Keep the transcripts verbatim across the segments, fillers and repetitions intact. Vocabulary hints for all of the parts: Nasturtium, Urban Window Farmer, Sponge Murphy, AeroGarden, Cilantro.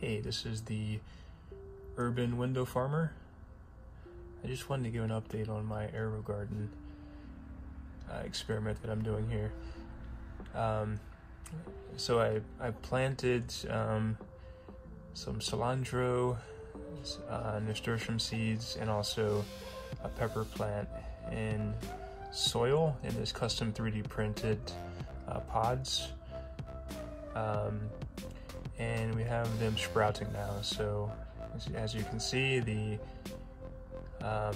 hey, this is the Urban Window Farmer. I just wanted to give an update on my AeroGarden uh, experiment that I'm doing here. Um, so I, I planted um, some cilantro, uh, nasturtium seeds, and also a pepper plant in soil in this custom three D printed uh, pods. Um, and we have them sprouting now. So as, as you can see, the um,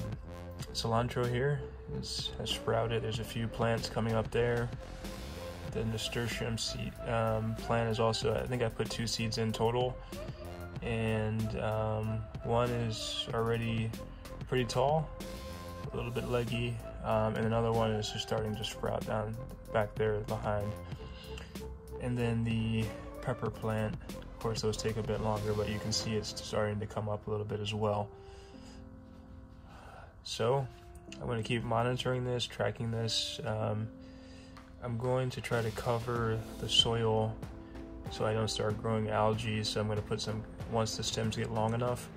cilantro here is, has sprouted. There's a few plants coming up there. The nasturtium seed um, plant is also, I think I put two seeds in total, and um, one is already pretty tall, a little bit leggy, um, and another one is just starting to sprout down back there behind. And then the pepper plant, of course those take a bit longer, but you can see it's starting to come up a little bit as well. So I'm going to keep monitoring this, tracking this. Um, I'm going to try to cover the soil so I don't start growing algae. So I'm going to put some, once the stems get long enough,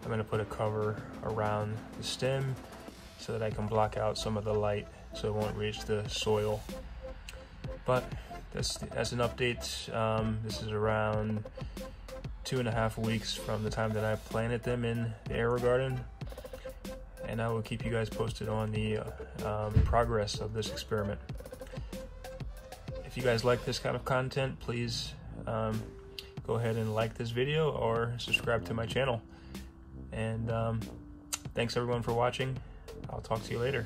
I'm going to put a cover around the stem so that I can block out some of the light so it won't reach the soil. But that's, that's an update. Um, this is around two and a half weeks from the time that I planted them in the AeroGarden, and I will keep you guys posted on the uh, um, progress of this experiment. If you guys like this kind of content, please um, go ahead and like this video or subscribe to my channel. And um, thanks everyone for watching. I'll talk to you later.